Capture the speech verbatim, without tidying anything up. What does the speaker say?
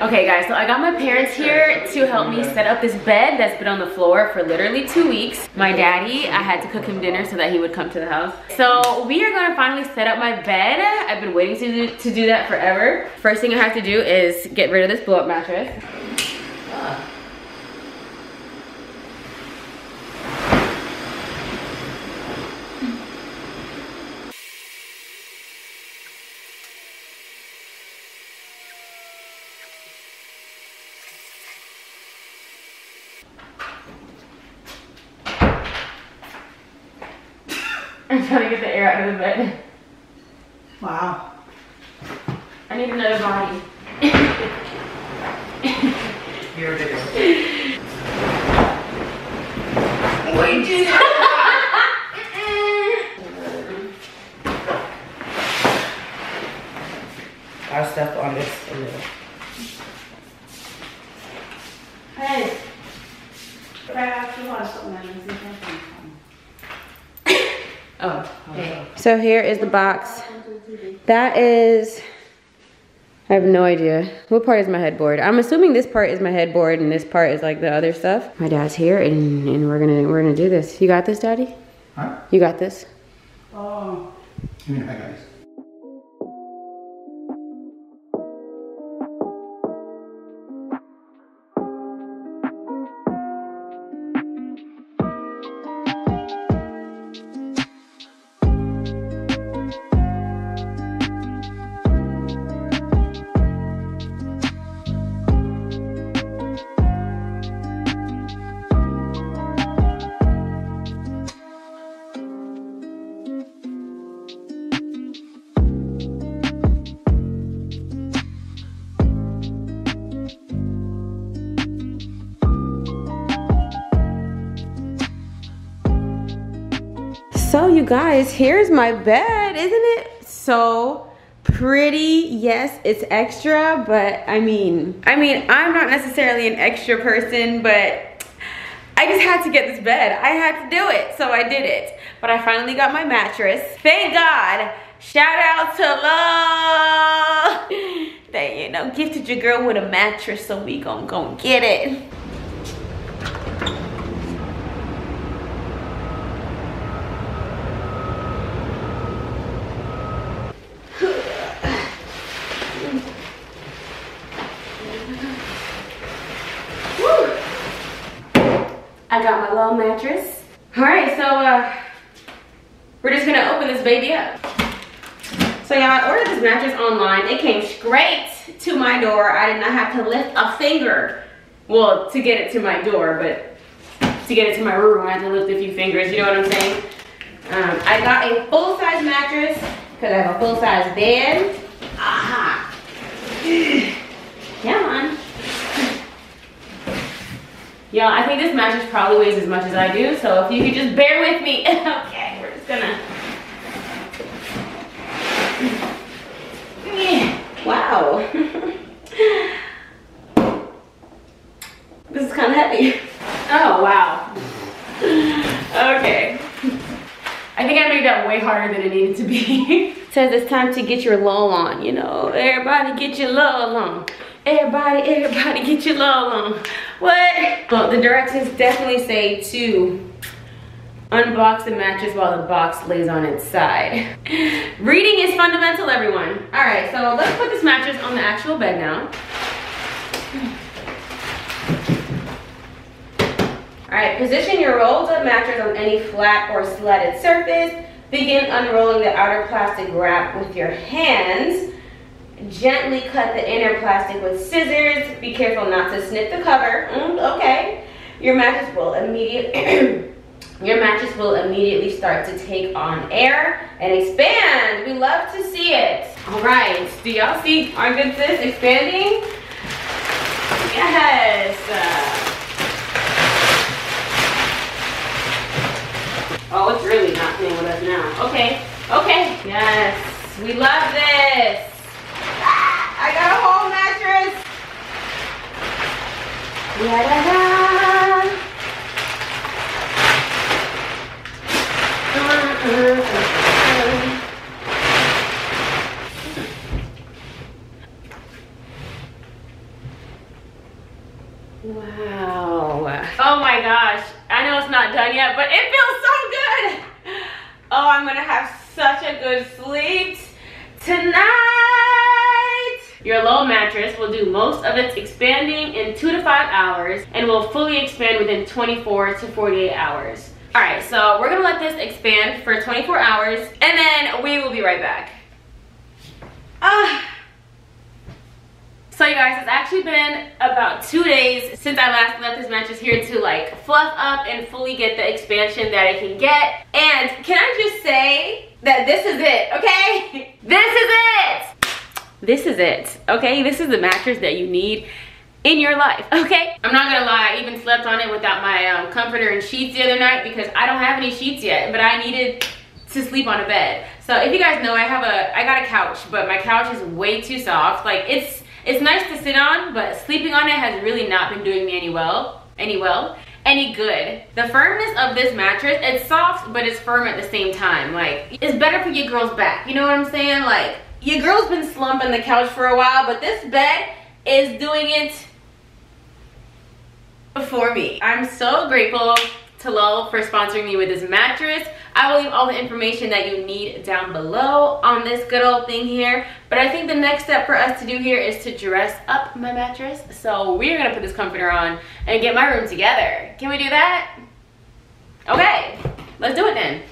Okay guys, so I got my parents here to help me set up this bed that's been on the floor for literally two weeks. My daddy, I had to cook him dinner so that he would come to the house. So we are gonna finally set up my bed. I've been waiting to do, to do that forever. First thing I have to do is get rid of this blow-up mattress. I'm trying to get the air out of the bed. Wow. I need another body. Here it is. Wait, dude. I'll step on this a little. Hey. Try after you wash something and see something. Oh, okay. So here is the box. That is, I have no idea. What part is my headboard? I'm assuming this part is my headboard and this part is like the other stuff. My dad's here and, and we're gonna we're gonna do this. You got this, Daddy? Huh? You got this? Oh. Give me a high, guys. So you guys, here's my bed. Isn't it so pretty? Yes, it's extra, but I mean, I mean, I'm not necessarily an extra person, but I just had to get this bed. I had to do it, so I did it. But I finally got my mattress. Thank God. Shout out to love that, you know, gifted your girl with a mattress, so we gonna go get it. I got my little mattress. All right, so uh, we're just gonna open this baby up. So yeah, I ordered this mattress online. It came straight to my door. I did not have to lift a finger. Well, to get it to my door, but to get it to my room, I had to lift a few fingers, you know what I'm saying? Um, I got a full-size mattress because I have a full-size bed. Aha. Yeah, man. Yo, I think this mattress probably weighs as much as I do, so if you could just bear with me. Okay, we're just gonna. Wow. This is kind of heavy. Oh, wow. Okay. I think I made that way harder than it needed to be. It says it's time to get your lull on, you know. Everybody get your lull on. Everybody, everybody get your lull on. What? Well, the directions definitely say to unbox the mattress while the box lays on its side. Reading is fundamental, everyone. All right, so let's put this mattress on the actual bed now. All right, position your rolled up mattress on any flat or slatted surface. Begin unrolling the outer plastic wrap with your hands. Gently cut the inner plastic with scissors. Be careful not to snip the cover. Mm, okay. Your mattress will immediately your mattress will immediately start to take on air and expand. We love to see it. All right. Do y'all see our good sis expanding? Yes. Oh, it's really not playing with us now. Okay. Okay. Yes. We love this. I got a whole mattress. La, da, da. Uh, uh, uh. but it feels so good. Oh, I'm gonna have such a good sleep tonight. Your low mattress will do most of its expanding in two to five hours and will fully expand within twenty-four to forty-eight hours. All right, so we're gonna let this expand for twenty-four hours and then we will be right back. Ah. So you guys, it's actually been about two days since I last left this mattress here to like fluff up and fully get the expansion that it can get. And can I just say that this is it, okay? This is it! This is it, okay? This is the mattress that you need in your life, okay? I'm not gonna lie, I even slept on it without my um, comforter and sheets the other night because I don't have any sheets yet, but I needed to sleep on a bed. So if you guys know, I have a, I got a couch, but my couch is way too soft. Like it's, it's nice to sit on, but sleeping on it has really not been doing me any well, any well, any good. The firmness of this mattress, it's soft, but it's firm at the same time. Like it's better for your girl's back. You know what I'm saying? Like your girl's been slumping the couch for a while, but this bed is doing it for me. I'm so grateful to Lull for sponsoring me with this mattress. I will leave all the information that you need down below on this good old thing here. But I think the next step for us to do here is to dress up my mattress. So we're gonna put this comforter on and get my room together. Can we do that? Okay, let's do it then.